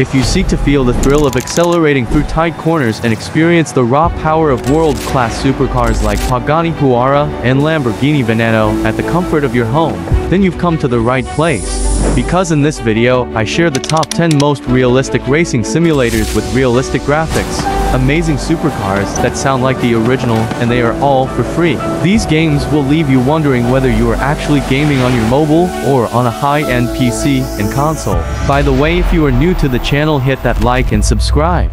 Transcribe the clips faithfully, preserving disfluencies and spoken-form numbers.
if you seek to feel the thrill of accelerating through tight corners and experience the raw power of world-class supercars like Pagani Huayra and Lamborghini Veneno at the comfort of your home, then you've come to the right place. Because in this video, I share the top ten most realistic racing simulators with realistic graphics, amazing supercars that sound like the original, and they are all for free. These games will leave you wondering whether you are actually gaming on your mobile or on a high-end P C and console. By the way, if you are new to the channel, hit that like and subscribe.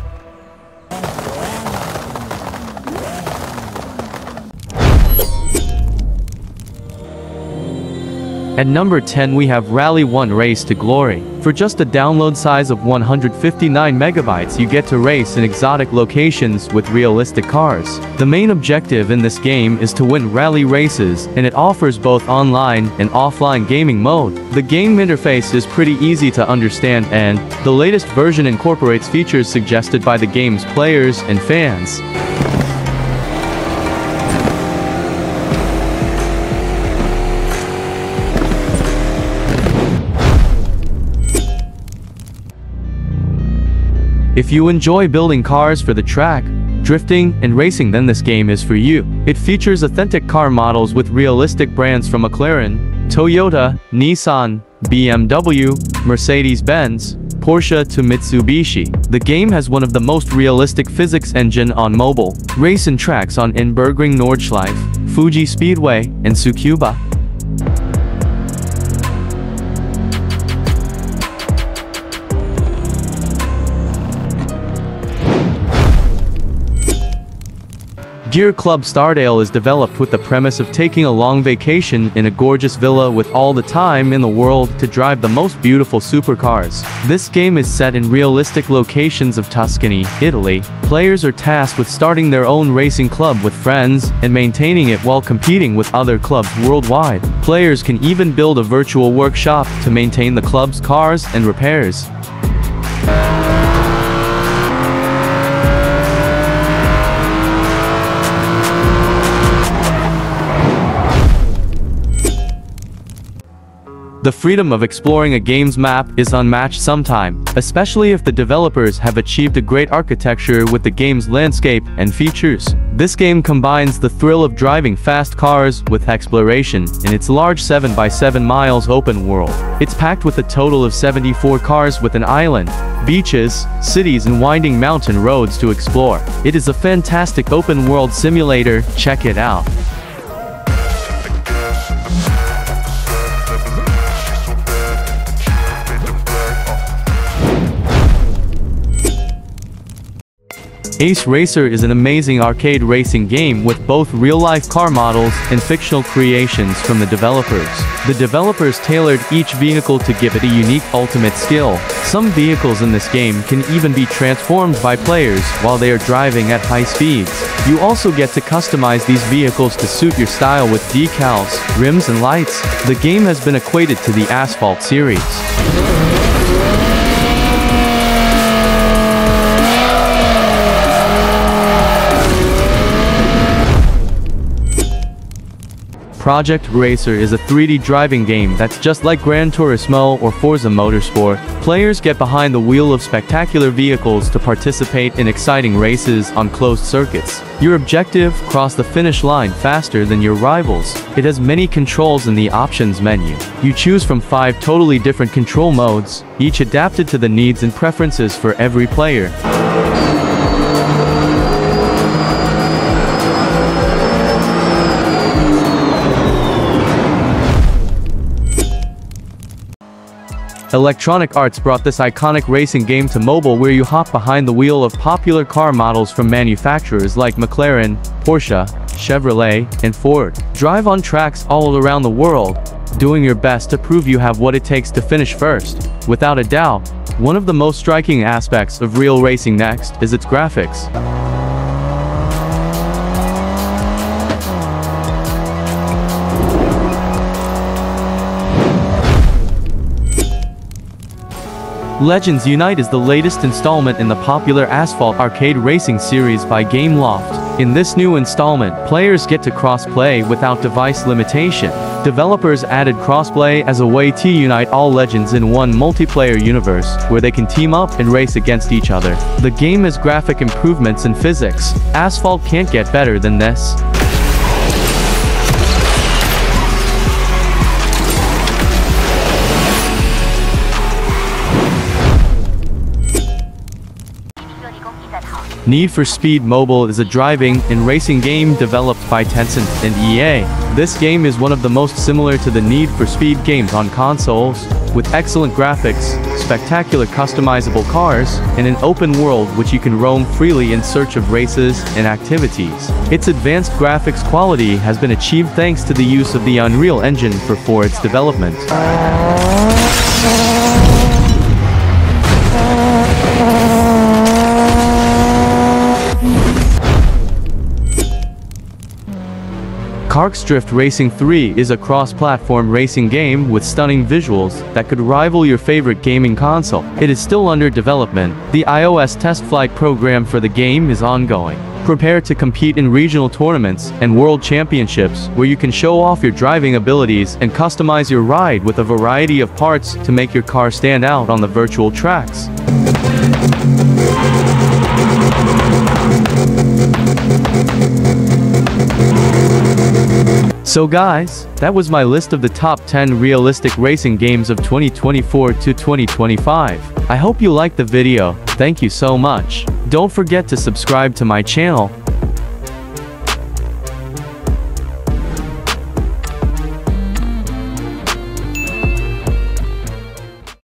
At number ten we have Rally One: Race to Glory. For just a download size of one hundred fifty-nine megabytes, you get to race in exotic locations with realistic cars. The main objective in this game is to win rally races, and it offers both online and offline gaming mode. The game interface is pretty easy to understand, and the latest version incorporates features suggested by the game's players and fans. If you enjoy building cars for the track, drifting, and racing, then this game is for you. It features authentic car models with realistic brands from McLaren, Toyota, Nissan, B M W, Mercedes-Benz, Porsche to Mitsubishi. The game has one of the most realistic physics engine on mobile. Race in tracks on Nürburgring Nordschleife, Fuji Speedway, and Tsukuba. Gear Club Stardale is developed with the premise of taking a long vacation in a gorgeous villa with all the time in the world to drive the most beautiful supercars. This game is set in realistic locations of Tuscany, Italy. Players are tasked with starting their own racing club with friends and maintaining it while competing with other clubs worldwide. Players can even build a virtual workshop to maintain the club's cars and repairs. The freedom of exploring a game's map is unmatched sometime, especially if the developers have achieved a great architecture with the game's landscape and features. This game combines the thrill of driving fast cars with exploration in its large seven by seven miles open world. It's packed with a total of seventy-four cars with an island, beaches, cities, and winding mountain roads to explore. It is a fantastic open world simulator, check it out. Ace Racer is an amazing arcade racing game with both real-life car models and fictional creations from the developers. The developers tailored each vehicle to give it a unique ultimate skill. Some vehicles in this game can even be transformed by players while they are driving at high speeds. You also get to customize these vehicles to suit your style with decals, rims, and lights. The game has been equated to the Asphalt series. Project Racer is a three D driving game that's just like Gran Turismo or Forza Motorsport. Players get behind the wheel of spectacular vehicles to participate in exciting races on closed circuits. Your objective: cross the finish line faster than your rivals. It has many controls in the options menu. You choose from five totally different control modes, each adapted to the needs and preferences for every player. Electronic Arts brought this iconic racing game to mobile, where you hop behind the wheel of popular car models from manufacturers like McLaren, Porsche, Chevrolet, and Ford. Drive on tracks all around the world, doing your best to prove you have what it takes to finish first. Without a doubt, one of the most striking aspects of Real Racing Next is its graphics. Legends Unite is the latest installment in the popular Asphalt arcade racing series by Gameloft. In this new installment, players get to cross-play without device limitation. Developers added cross-play as a way to unite all legends in one multiplayer universe, where they can team up and race against each other. The game has graphic improvements in physics. Asphalt can't get better than this. Need for Speed Mobile is a driving and racing game developed by Tencent and E A. This game is one of the most similar to the Need for Speed games on consoles, with excellent graphics, spectacular customizable cars, and an open world which you can roam freely in search of races and activities. Its advanced graphics quality has been achieved thanks to the use of the Unreal Engine for, for its development. Car X Drift Racing three is a cross-platform racing game with stunning visuals that could rival your favorite gaming console. It is still under development. The iOS test flight program for the game is ongoing. Prepare to compete in regional tournaments and world championships where you can show off your driving abilities and customize your ride with a variety of parts to make your car stand out on the virtual tracks. So guys, that was my list of the top ten realistic racing games of twenty twenty-four to twenty twenty-five. I hope you liked the video. Thank you so much. Don't forget to subscribe to my channel.